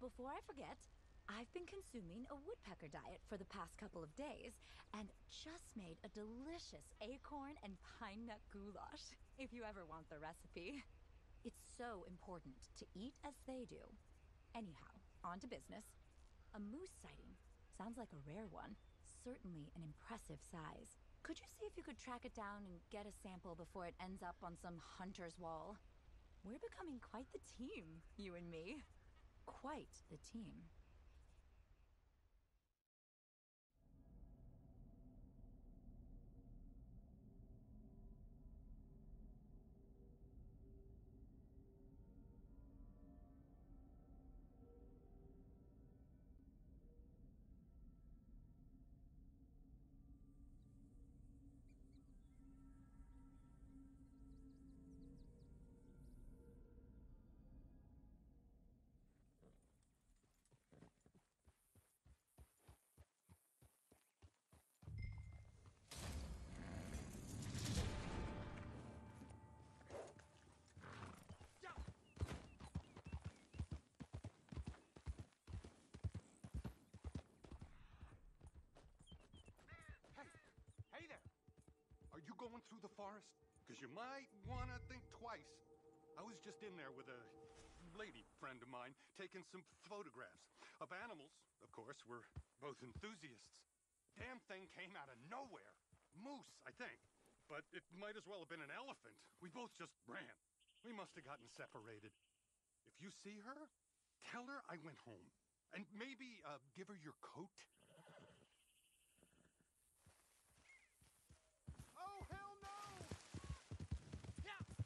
Before I forget, I've been consuming a woodpecker diet for the past couple of days and just made a delicious acorn and pine nut goulash, if you ever want the recipe. It's so important to eat as they do. Anyhow, on to business. A moose sighting. Sounds like a rare one. Certainly an impressive size. Could you see if you could track it down and get a sample before it ends up on some hunter's wall? We're becoming quite the team, you and me. Quite the team. Hey there! Are you going through the forest? Because you might want to think twice. I was just in there with a lady friend of mine, taking some photographs of animals. Of course, we're both enthusiasts. Damn thing came out of nowhere. Moose, I think. But it might as well have been an elephant. We both just ran. We must have gotten separated. If you see her, tell her I went home. And maybe give her your coat. Oh, hell no! Yeah.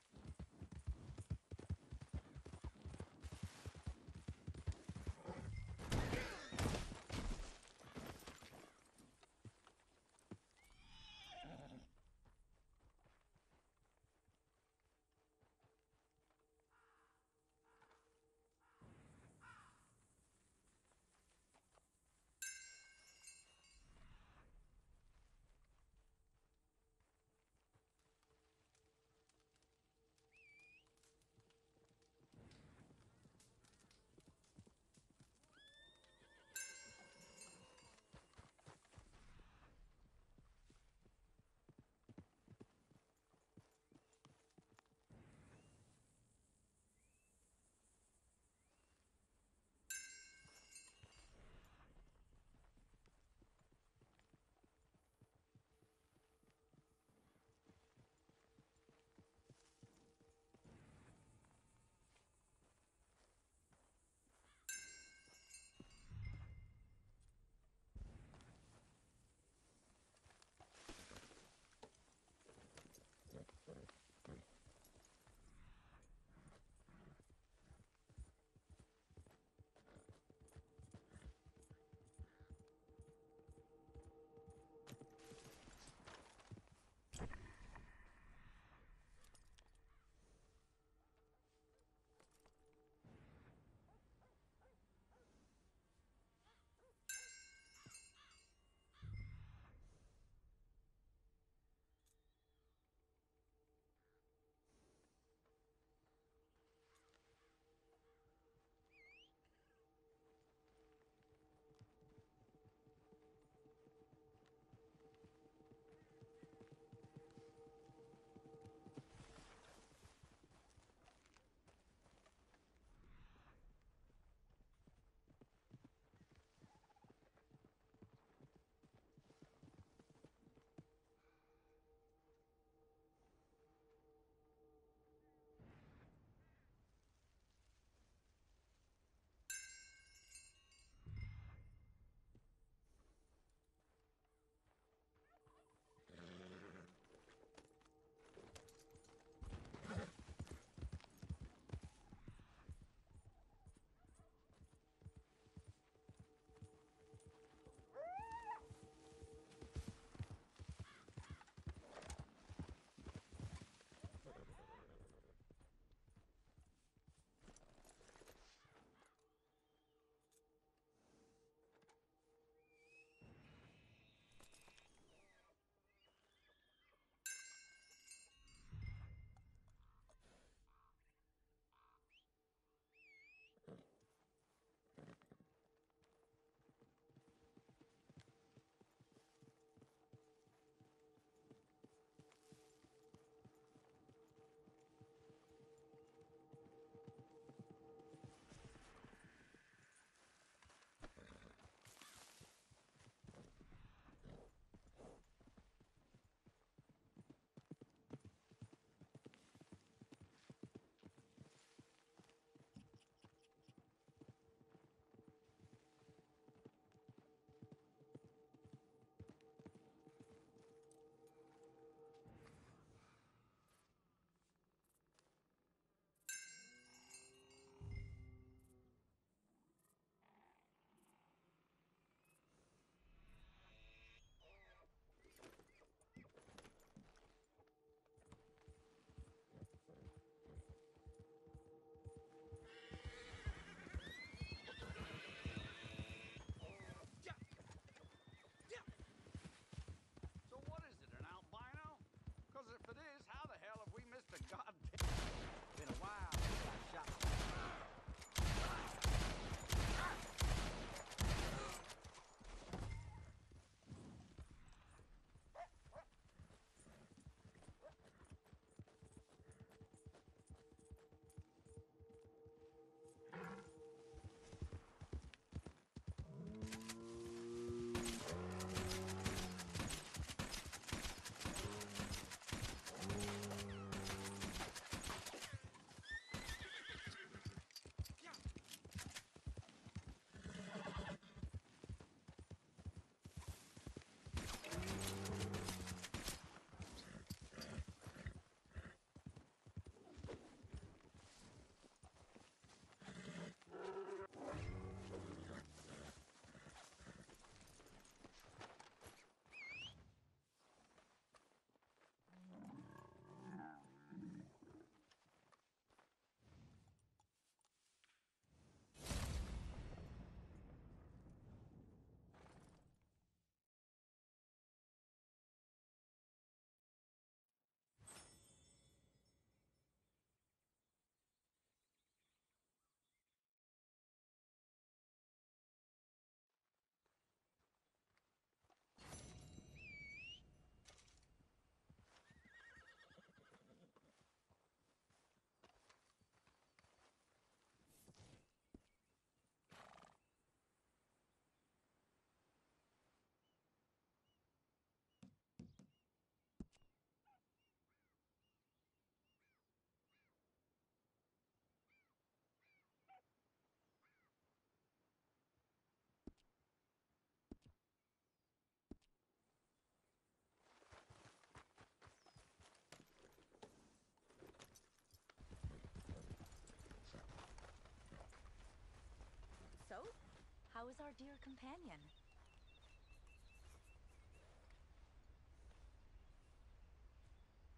How is our dear companion?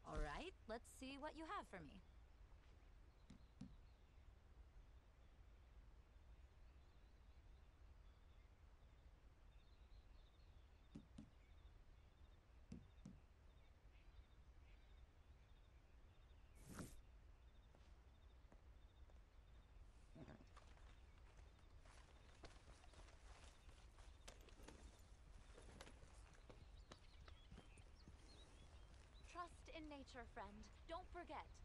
All right, let's see what you have for me. Trust in nature, friend. Don't forget.